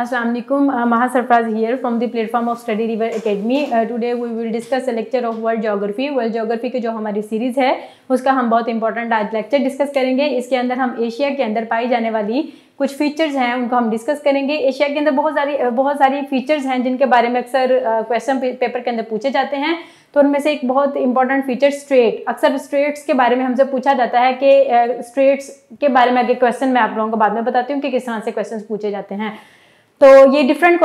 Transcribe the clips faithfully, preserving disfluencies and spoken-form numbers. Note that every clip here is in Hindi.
Assalamu alaikum, uh, Maha Sarfraz here from the platform of Study River Academy. Uh, today we will discuss a lecture of world geography. World geography की जो हमारी सीरीज़ है उसका हम बहुत इंपॉर्टेंट आज लेक्चर डिस्कस करेंगे. इसके अंदर हम एशिया के अंदर पाई जाने वाली कुछ फीचर्स हैं उनको हम डिस्कस करेंगे. एशिया के अंदर बहुत सारी बहुत सारी फीचर्स हैं जिनके बारे में अक्सर क्वेश्चन पेपर के अंदर पूछे जाते हैं. तो उनमें से एक बहुत इंपॉर्टेंट फीचर स्ट्रेट, अक्सर स्ट्रेट्स के बारे में हमसे पूछा जाता है कि स्ट्रेट्स के बारे में आगे क्वेश्चन मैं आप लोगों को बाद में बताती हूँ कि किस तरह से क्वेश्चन पूछे जाते हैं. तो ये डिफरेंट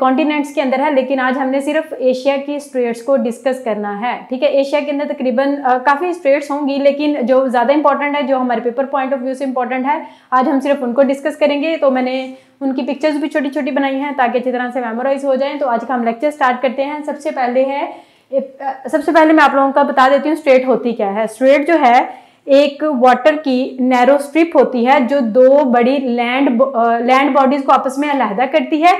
कॉन्टिनेंट्स के अंदर है, लेकिन आज हमने सिर्फ एशिया की स्ट्रेट्स को डिस्कस करना है. ठीक है, एशिया के अंदर तकरीबन काफ़ी स्ट्रेट्स होंगी, लेकिन जो ज़्यादा इंपॉर्टेंट है, जो हमारे पेपर पॉइंट ऑफ व्यू से इंपॉर्टेंट है, आज हम सिर्फ उनको डिस्कस करेंगे. तो मैंने उनकी पिक्चर्स भी छोटी छोटी बनाई हैं ताकि अच्छी तरह से मेमोराइज हो जाएँ. तो आज का हम लेक्चर स्टार्ट करते हैं. सबसे पहले है सबसे पहले मैं आप लोगों का बता देती हूँ स्ट्रेट होती क्या है. स्ट्रेट जो है एक वाटर की नैरो स्ट्रिप होती है जो दो बड़ी लैंड लैंड बॉडीज को आपस में अलहदा करती है,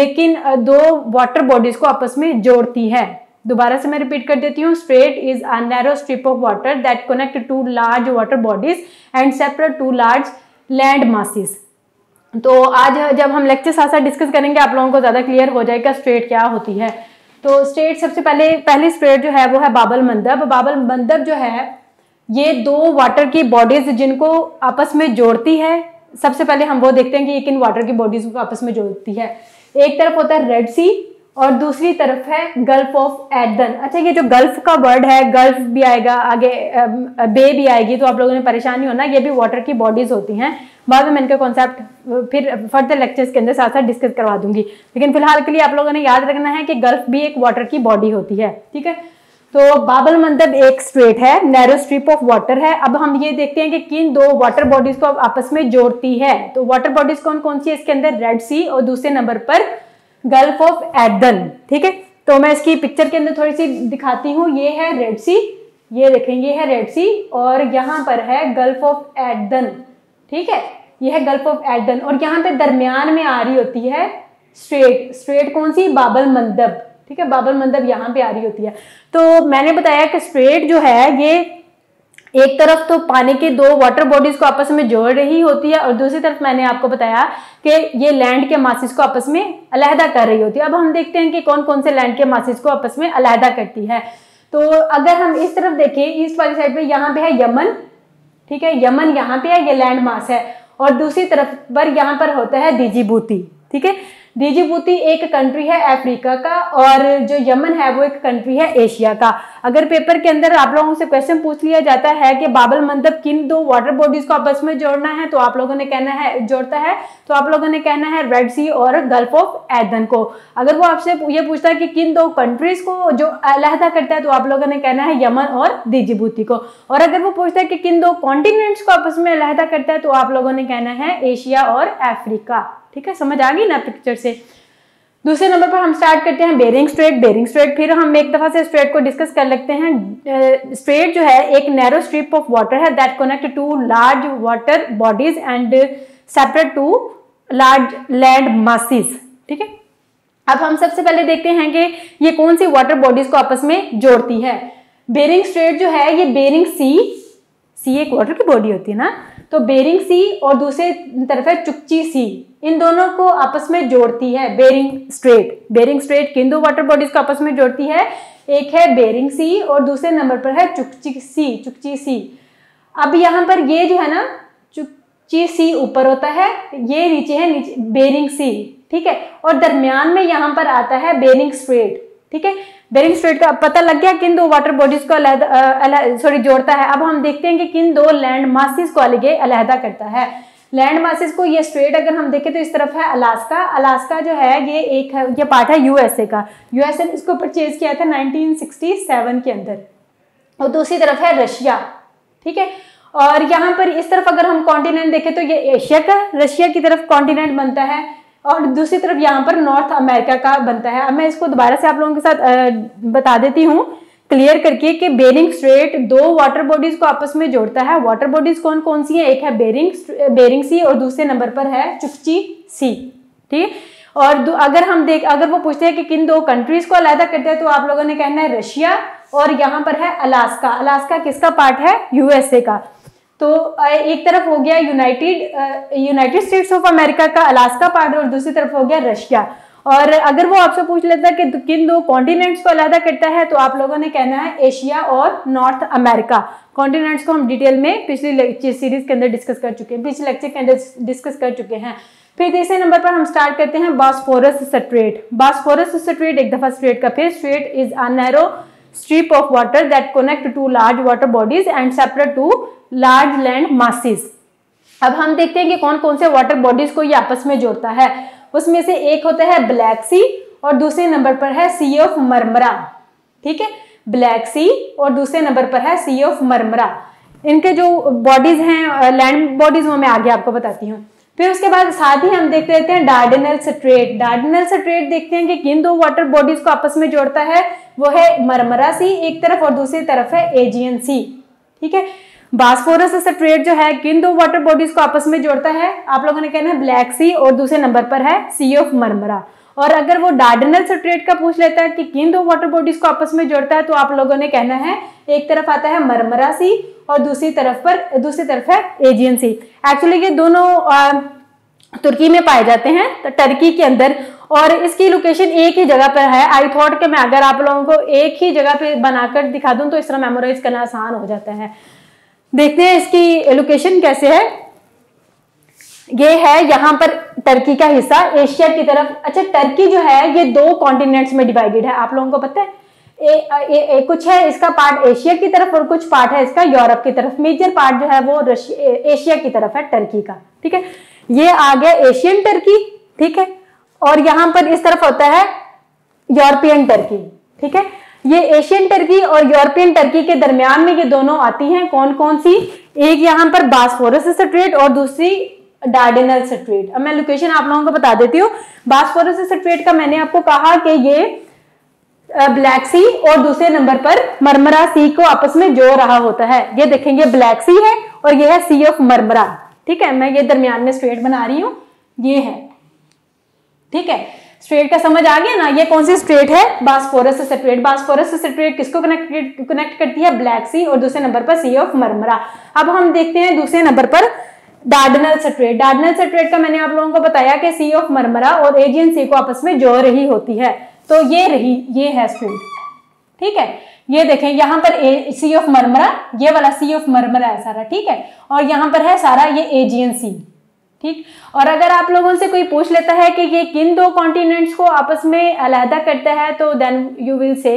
लेकिन दो वाटर बॉडीज को आपस में जोड़ती है. दोबारा से मैं रिपीट कर देती हूँ, strait is a narrow strip of water that connect two large water bodies and separate two large land masses. तो आज जब हम लेक्चर साथ साथ डिस्कस करेंगे आप लोगों को ज़्यादा क्लियर हो जाएगा स्ट्रेट क्या होती है. तो स्ट्रेट सबसे पहले पहली स्ट्रेट जो है वो है बाब-एल-मंदेब. बाब-एल-मंदेब जो है ये दो वाटर की बॉडीज जिनको आपस में जोड़ती है. सबसे पहले हम वो देखते हैं कि ये किन वाटर की बॉडीज को आपस में जोड़ती है. एक तरफ होता है रेड सी और दूसरी तरफ है गल्फ ऑफ एडन. अच्छा, ये जो गल्फ का वर्ड है, गल्फ भी आएगा आगे, बे भी आएगी, तो आप लोगों ने परेशान नहीं होना. ये भी वाटर की बॉडीज होती हैं. बाद में मैं इनका कॉन्सेप्ट फिर फर्दर लेक्चर्स के अंदर साथ साथ डिस्कस करवा दूंगी, लेकिन फिलहाल के लिए आप लोगों ने याद रखना है कि गल्फ भी एक वाटर की बॉडी होती है. ठीक है, तो बाब-एल-मंदेब एक स्ट्रेट है, नैरो स्ट्रिप ऑफ वाटर है. अब हम ये देखते हैं कि किन दो वाटर बॉडीज को आपस में जोड़ती है. तो वाटर बॉडीज कौन कौन सी है इसके अंदर? रेड सी और दूसरे नंबर पर गल्फ ऑफ एडन. ठीक है, तो मैं इसकी पिक्चर के अंदर थोड़ी सी दिखाती हूँ. ये है रेड सी, ये देखेंगे है रेड सी, और यहाँ पर है गल्फ ऑफ एडन. ठीक है, ये है गल्फ ऑफ एडन, और यहाँ पे दरमियान में आ रही होती है स्ट्रेट. स्ट्रेट कौन सी? बाब-एल-मंदेब. ठीक है, बाब-एल-मंदेब यहाँ पे आ रही होती है. तो मैंने बताया कि स्ट्रेट जो है ये एक तरफ तो पानी के दो वाटर बॉडीज को आपस में जोड़ रही होती है, और दूसरी तरफ मैंने आपको बताया कि ये लैंड के मासिस को आपस में अलहदा कर रही होती है. अब हम देखते हैं कि कौन कौन से लैंड के मासिस को आपस में अलहदा करती है. तो अगर हम इस तरफ देखें, ईस्ट वाली साइड पे, यहाँ पे है यमन. ठीक है, यमन यहाँ पे है, ये लैंड मास है, और दूसरी तरफ पर यहाँ पर होता है डिजिबूती. ठीक है, डिजिबूती एक कंट्री है अफ्रीका का, और जो यमन है वो एक कंट्री है एशिया का. अगर पेपर के अंदर आप लोगों से क्वेश्चन पूछ लिया जाता है कि बाब-एल-मंदेब किन दो वाटर बॉडीज को आपस में जोड़ना है, तो आप लोगों ने कहना है जोड़ता है, तो आप लोगों ने कहना है रेड सी और गल्फ ऑफ एडन को. अगर वो आपसे ये पूछता है कि किन दो कंट्रीज को जो अलहदा करता है, तो आप लोगों ने कहना है यमन और डिजिबूती को. और अगर वो पूछता है कि किन दो कॉन्टिनेंट्स को आपस में अलहदा करता है, तो आप लोगों ने कहना है एशिया और अफ्रीका. ठीक है, समझ आ गई ना पिक्चर से. दूसरे नंबर पर हम स्टार्ट करते हैं बेरिंग स्ट्रेट. बेरिंग स्ट्रेट फिर हम एक दफ़ा से स्ट्रेट को डिस्कस कर लेते हैं. स्ट्रेट जो है एक नैरो स्ट्रिप ऑफ वाटर है that connect two large water bodies and separate two large land masses. ठीक है, अब हम सबसे पहले देखते हैं कि ये कौन सी वाटर बॉडीज को आपस में जोड़ती है. बेरिंग स्ट्रेट जो है ये बेरिंग सी, सी एक वाटर की बॉडी होती है ना, तो बेरिंग सी और दूसरी तरफ है चुकची सी, इन दोनों को आपस में जोड़ती है बेरिंग स्ट्रेट. बेरिंग स्ट्रेट किन दो वाटर बॉडीज को आपस में जोड़ती है? एक है बेरिंग सी और दूसरे नंबर पर है चुकची सी. चुकची सी अब यहाँ पर ये जो है ना, चुकची सी ऊपर होता है, ये नीचे है, नीचे बेरिंग सी. ठीक है, और दरमियान में यहाँ पर आता है बेरिंग स्ट्रेट. ठीक है, बेरिंग स्ट्रेट का पता लग गया किन दो वाटर बॉडीज को अलग सॉरी जोड़ता है. अब हम देखते हैं कि किन दो लैंड मासेस को अलग अलहदा करता है. लैंड मासेस को ये स्ट्रेट अगर हम देखें तो इस तरफ है अलास्का. अलास्का जो है ये एक है, ये पार्ट है यूएसए का. यूएसए ने इसको परचेज किया था नाइनटीन सिक्सटी सेवन के अंदर. और दूसरी तरफ है रशिया. ठीक है, और यहाँ पर इस तरफ अगर हम कॉन्टिनेंट देखें तो ये एशिया का रशिया की तरफ कॉन्टिनेंट बनता है, और दूसरी तरफ यहाँ पर नॉर्थ अमेरिका का बनता है. अब मैं इसको दोबारा से आप लोगों के साथ बता देती हूँ क्लियर करके कि बेरिंग स्ट्रेट दो वाटर बॉडीज को आपस में जोड़ता है. वाटर बॉडीज कौन कौन सी हैं? एक है बेरिंग बेरिंग सी और दूसरे नंबर पर है चुकची सी. ठीक है, और अगर हम देख अगर वो पूछते हैं कि किन दो कंट्रीज को अलहदा करते हैं, तो आप लोगों ने कहना है रशिया, और यहाँ पर है अलास्का. अलास्का किसका पार्ट है? यूएसए का. तो एक तरफ हो गया united united states of America का अलास्का पार्ट और दूसरी तरफ हो गया रशिया। और अगर वो आपसे पूछ लेता है कि किन दो कॉन्टिनेंट्स को अलग करता है तो आप लोगों ने कहना है एशिया और नॉर्थ अमेरिका। कॉन्टिनेंट्स को हम डिटेल में पिछली सीरीज के अंदर डिस्कस कर चुके हैं, पिछले लेक्चर के अंदर डिस्कस कर चुके हैं। फिर तीसरे नंबर पर हम स्टार्ट करते हैं बॉस्फोरस स्ट्रेट। बॉस्फोरस स्ट्रेट एक दफा स्ट्रेट का फिर strait is a narrow strip of water that connect two large water bodies and separate two large land masses. अब हम देखते हैं कि कौन कौन से वाटर बॉडीज को ये आपस में जोड़ता है। उसमें से एक होता है ब्लैक सी और दूसरे नंबर पर है सी ऑफ मरमरा। ठीक है, ब्लैक सी और दूसरे नंबर पर है सी ऑफ मरमरा। इनके जो बॉडीज हैं लैंड बॉडीज वो मैं आगे आपको बताती हूँ। फिर उसके बाद साथ ही हम देखते रहते हैं डार्डेनल स्ट्रेट। डार्डेनल स्ट्रेट देखते हैं कि किन दो वाटर बॉडीज को आपस में जोड़ता है, वो है मरमरा सी एक तरफ और दूसरी तरफ है एजियन सी। ठीक है, बॉस्फोरस स्ट्रेट जो है किन दो वाटर बॉडीज को आपस में जोड़ता है, आप लोगों ने कहना है ब्लैक सी और दूसरे नंबर पर है सी ऑफ मरमरा। और अगर वो डार्डेनल स्ट्रेट का पूछ लेता है कि किन दो वाटर बॉडीज को आपस में जोड़ता है तो आप लोगों ने कहना है एक तरफ आता है मरमरा सी और दूसरी तरफ पर दूसरी तरफ है एजियन सी। एक्चुअली ये दोनों आ, तुर्की में पाए जाते हैं, तो टर्की के अंदर, और इसकी लोकेशन एक ही जगह पर है। आई थॉट कि मैं अगर आप लोगों को एक ही जगह पे बनाकर दिखा दूं तो इस तरह मेमोराइज करना आसान हो जाता है। देखते हैं इसकी लोकेशन कैसे है। ये है यहाँ पर टर्की का हिस्सा एशिया की तरफ। अच्छा, टर्की जो है ये दो कॉन्टिनेंट्स में डिवाइडेड है, आप लोगों को पता है। ए, ए, ए, कुछ है इसका पार्ट एशिया की तरफ और कुछ पार्ट है इसका यूरोप की तरफ। मेजर पार्ट जो है वो रशिया एशिया की तरफ है टर्की का। ठीक है, ये आ गया एशियन टर्की। ठीक है, और यहाँ पर इस तरफ होता है यूरोपियन टर्की। ठीक है, ये एशियन टर्की और यूरोपियन टर्की के दरमियान में ये दोनों आती हैं। कौन कौन सी? एक यहाँ पर बॉस्फोरस स्ट्रेट और दूसरी डार्डेनल स्ट्रेट। अब मैं लोकेशन आप लोगों को बता देती हूँ। बॉस्फोरस स्ट्रेट का मैंने आपको कहा कि ये ब्लैक सी और दूसरे नंबर पर मरमरा सी को आपस में जोड़ रहा होता है। ये देखेंगे ब्लैक सी है और ये है सी ऑफ मरमरा। ठीक है, मैं ये दरमियान में स्ट्रेट बना रही हूँ, ये है। ठीक है, स्ट्रेट का समझ आ गया ना, ये कौन सी स्ट्रेट है? Bosphorus strait. बॉस्फोरस स्ट्रेट किसको कनेक्ट कनेक्ट करती है? ब्लैक सी और दूसरे नंबर पर सी ऑफ मरमरा। अब हम देखते हैं दूसरे नंबर पर डार्डेनल स्ट्रेट। डार्डेनल स्ट्रेट का मैंने आप लोगों को बताया कि सी ऑफ मरमरा और एजियन सी को आपस में जोड़ रही होती है, तो ये रही, ये है स्ट्रेट। ठीक है, ये देखें यहाँ पर सी ऑफ मरमरा, ये वाला सी ऑफ मरमरा है सारा। ठीक है, और यहाँ पर है सारा ये एजियन सी। ठीक, और अगर आप लोगों से कोई पूछ लेता है कि ये किन दो कॉन्टिनेंट्स को आपस में अलहदा करता है तो then you will say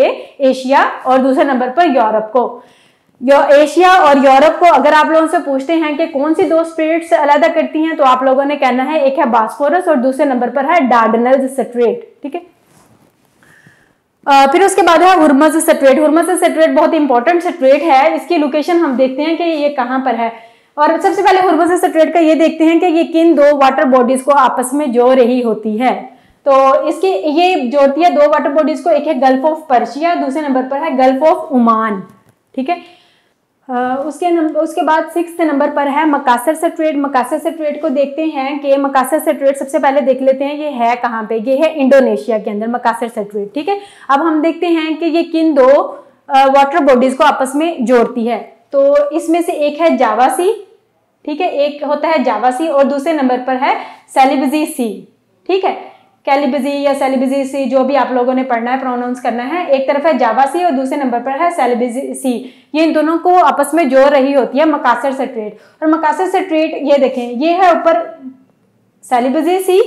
Asia और दूसरे नंबर पर यूरोप को। यो एशिया और यूरोप को अगर आप लोगों से पूछते हैं कि कौन सी दो स्ट्रेट्स अलहदा करती हैं तो आप लोगों ने कहना है एक है बॉस्फोरस और दूसरे नंबर पर है डार्डेनल्स स्ट्रेट। ठीक है, फिर उसके बाद है होर्मुज स्ट्रेट। होर्मुज स्ट्रेट बहुत इंपॉर्टेंट स्ट्रेट है, इसकी लोकेशन हम देखते हैं कि ये कहाँ पर है। और सबसे पहले होर्मुज स्ट्रेट का ये देखते हैं कि ये किन दो वाटर बॉडीज को आपस में जोड़ रही होती है, तो इसकी ये जोड़ती है दो वाटर बॉडीज को, एक है गल्फ ऑफ पर्शिया, दूसरे नंबर पर है गल्फ ऑफ ओमान। ठीक है, उसके नंबर उसके बाद सिक्स्थ नंबर पर है मकासर स्ट्रेट। मकासर स्ट्रेट को देखते हैं कि मकासर स्ट्रेट सबसे पहले देख लेते हैं ये है कहाँ पे। ये है इंडोनेशिया के अंदर मकासर स्ट्रेट। ठीक है, अब हम देखते हैं कि ये किन दो वाटर बॉडीज को आपस में जोड़ती है, तो इसमें से एक है जावा सी। ठीक है, एक होता है जावा सी और दूसरे नंबर पर है सेलिब्जी सी। ठीक है, कैलिब्जी या सेलिब्जी सी जो भी आप लोगों ने पढ़ना है, प्रोनाउंस करना है। एक तरफ है जावा सी और दूसरे नंबर पर है सेलिब्जी सी। ये इन दोनों को आपस में जोड़ रही होती है मकासर स्ट्रेट। और मकासर स्ट्रेट ये देखें, ये है ऊपर सेलिब्जी सी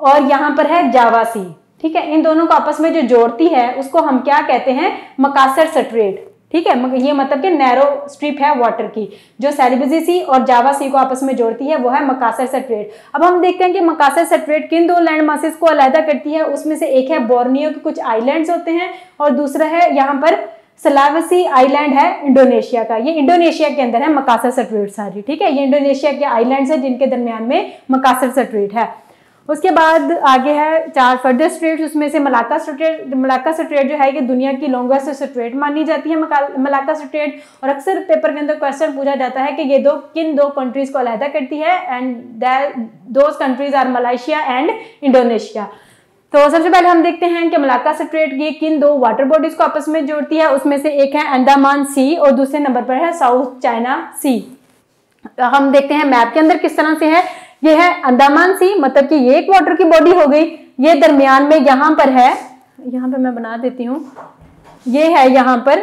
और यहाँ पर है जावा सी। ठीक है, इन दोनों को आपस में जो जोड़ती है उसको हम क्या कहते हैं? Makassar strait. ठीक है, ये मतलब कि नैरो स्ट्रिप है वाटर की जो सेलिब्जी सी और जावा सी को आपस में जोड़ती है, वो है मकासर स्ट्रेट। अब हम देखते हैं कि मकासर स्ट्रेट किन दो लैंड मासेस को अलहदा करती है, उसमें से एक है बोर्नियो के कुछ आइलैंड्स होते हैं और दूसरा है यहाँ पर सलावसी आइलैंड है इंडोनेशिया का। ये इंडोनेशिया के अंदर है मकासर स्ट्रेट सारी। ठीक है, ये इंडोनेशिया के आइलैंड्स हैं जिनके दरमियान में मकासर स्ट्रेट है। उसके बाद आगे है चार फर्दर स्ट्रेट, उसमें से मलाक्का स्ट्रेट। मलाक्का स्ट्रेट जो है कि दुनिया की लॉन्गेस्ट स्ट्रेट मानी जाती है मलाक्का स्ट्रेट, और अक्सर पेपर के अंदर क्वेश्चन पूछा जाता है कि ये दो किन दो कंट्रीज को अलहदा करती है, and those countries are Malaysia and Indonesia. तो सबसे पहले हम देखते हैं कि मलाक्का स्ट्रेट ये किन दो वाटर बॉडीज को आपस में जोड़ती है, उसमें से एक है अंडमान सी और दूसरे नंबर पर है साउथ चाइना सी। हम देखते हैं मैप के अंदर किस तरह से है। ये है अंडमान सी, मतलब कि ये एक वाटर की बॉडी हो गई, ये दरमियान में यहाँ पर है, यहाँ पर मैं बना देती हूँ, ये है यहाँ पर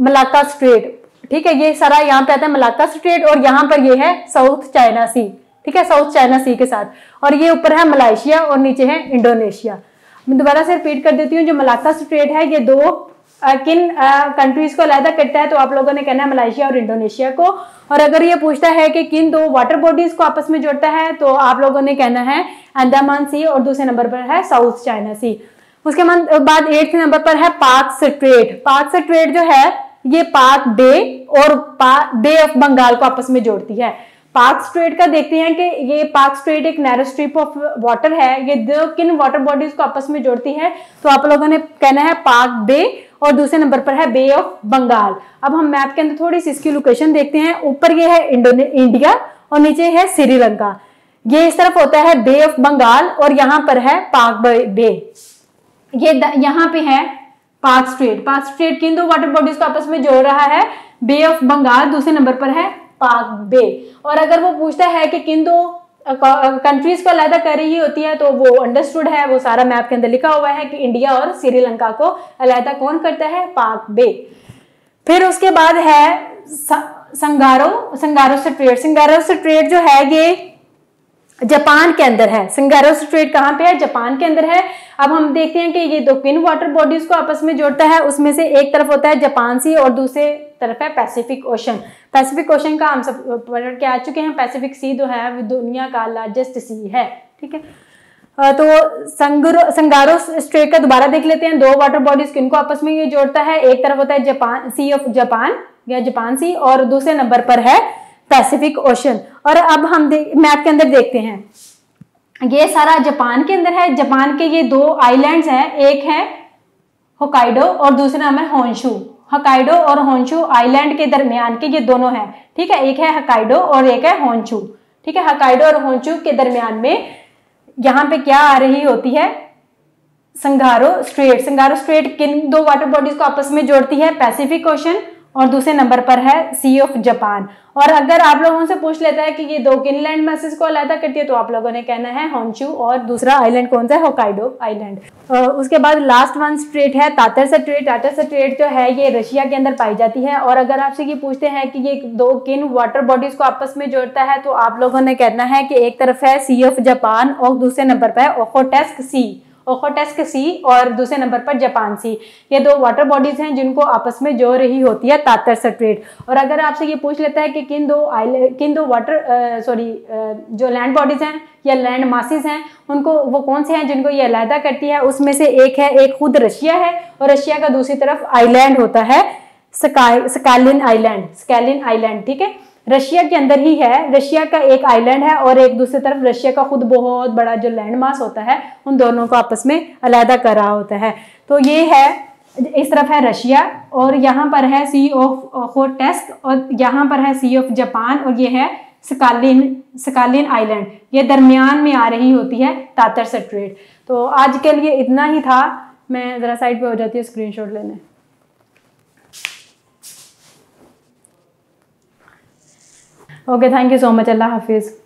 मलाक्का स्ट्रेट, ठीक है, ये सारा यहाँ पे आता है मलाक्का स्ट्रेट, और यहाँ पर ये है साउथ चाइना सी, ठीक है, साउथ चाइना सी के साथ, और ये ऊपर है मलेशिया और नीचे है इंडोनेशिया। मैं दोबारा से रिपीट कर देती हूँ, जो मलाक्का स्ट्रेट है ये दो आ, किन कंट्रीज को अलहदा करता है, तो आप लोगों ने कहना है मलेशिया और इंडोनेशिया को। और अगर ये पूछता है कि किन दो वाटर बॉडीज को आपस में जोड़ता है, तो आप लोगों ने कहना है अंडमान सी और दूसरे नंबर पर है साउथ चाइना सी। उसके बाद एट्थ नंबर पर है पार्क स्ट्रेट। पार्क स्ट्रेट जो है ये पाक बे और बे ऑफ बंगाल को आपस में जोड़ती है। पार्क स्ट्रेट का देखते हैं कि ये पार्क स्ट्रेट एक नैरो स्ट्रिप ऑफ वाटर है, ये दो किन वाटर बॉडीज को आपस में जोड़ती है, तो आप लोगों ने कहना है पाक बे और दूसरे नंबर पर है बे ऑफ बंगाल। अब हम मैप के अंदर थोड़ी सी इसकी लोकेशन देखते हैं। ऊपर ये है इंडिया और नीचे है श्रीलंका, ये इस तरफ होता है बे ऑफ बंगाल और यहाँ पर है पाक बे, ये यहाँ पे है पार्क स्ट्रेट। पार्क स्ट्रेट किन दो वाटर बॉडीज को आपस में जोड़ रहा है, बे ऑफ बंगाल, दूसरे नंबर पर है पाक बे। और अगर वो पूछता है कि किन दो कंट्रीज को अलहदा कर रही होती है, तो वो अंडरस्टूड है, वो सारा मैप के अंदर लिखा हुआ है कि इंडिया और श्रीलंका को अलहदा कौन करता है, पाक बे। फिर उसके बाद है संगारो संगारो स्ट्रेट। संगारो स्ट्रेट जो है ये जापान के अंदर है। संगारो स्ट्रेट कहाँ पे है, जापान के अंदर है। अब हम देखते हैं कि ये दो किन वाटर बॉडीज को आपस में जोड़ता है, उसमें से एक तरफ होता है जापान सी और दूसरे तरफ है पैसिफिक ओशन। पैसिफिक ओशन का हम सब पढ़ के आ चुके हैं, पैसिफिक सी जो है दुनिया का लार्जेस्ट सी है, ठीक है। तो संगारो संगारो स्ट्रेट का दोबारा देख लेते हैं, दो वाटर बॉडीज किनको आपस में ये जोड़ता है, एक तरफ होता है जापान सी ऑफ जापान या जापान सी और दूसरे नंबर पर है पैसिफिक ओशन। और अब हम मैप के अंदर देखते हैं, ये सारा जापान के अंदर है। जापान के ये दो आइलैंड्स हैं, एक है होकाइडो और दूसरा नाम है होन्शू। होकाइडो और होन्शू आइलैंड के दरमियान के ये दोनों हैं, ठीक है, एक है होकाइडो और एक है होन्शू, ठीक है। होकाइडो और होन्शू के दरमियान में यहाँ पे क्या आ रही होती है, संगारो स्ट्रेट। संगारो स्ट्रेट किन दो वाटर बॉडीज को आपस में जोड़ती है, पैसिफिक ओशन और दूसरे नंबर पर है सी ऑफ जापान। और अगर आप लोगों से पूछ लेता है कि ये दो किन लैंड मासेस को अलहदा करती है, तो आप लोगों ने कहना है होन्शू और दूसरा आइलैंड कौन सा है, होकाइडो आइलैंड। उसके बाद लास्ट वन स्ट्रेट है तातर स्ट्रेट। तातर स्ट्रेट जो है ये रशिया के अंदर पाई जाती है। और अगर आपसे ये पूछते हैं कि ये दो किन वाटर बॉडीज को आपस में जोड़ता है, तो आप लोगों ने कहना है कि एक तरफ है सी ऑफ जापान और दूसरे नंबर पर है ओखोटेस्क सी ओखोटेस्क सी और दूसरे नंबर पर जापान सी। ये दो वाटर बॉडीज हैं जिनको आपस में जोड़ रही होती है तातर स्ट्रेट। और अगर आपसे ये पूछ लेता है कि किन दो आइलैंड किन दो वाटर सॉरी जो लैंड बॉडीज हैं या लैंड मासेस हैं उनको वो कौन से हैं जिनको ये अलहदा करती है, उसमें से एक है एक खुद रशिया है और रशिया का दूसरी तरफ आइलैंड होता है स्काई स्कालिन आइलैंड स्कालिन आइलैंड, ठीक है, रशिया के अंदर ही है। रशिया का एक आइलैंड है और एक दूसरी तरफ रशिया का खुद बहुत बड़ा जो लैंड मास होता है, उन दोनों को आपस में अलहदा कर रहा होता है। तो ये है, इस तरफ है रशिया और यहाँ पर है सी ऑफ ओखोटेस्क और यहाँ पर है सी ऑफ जापान और ये है स्कालिन स्कालिन आइलैंड, ये दरमियान में आ रही होती है तातर स्ट्रेट। तो आज के लिए इतना ही था। मैं ज़रा साइड पर हो जाती हूँ स्क्रीनशॉट लेने। Okay, thank you so much, अल्लाह हाफिज़।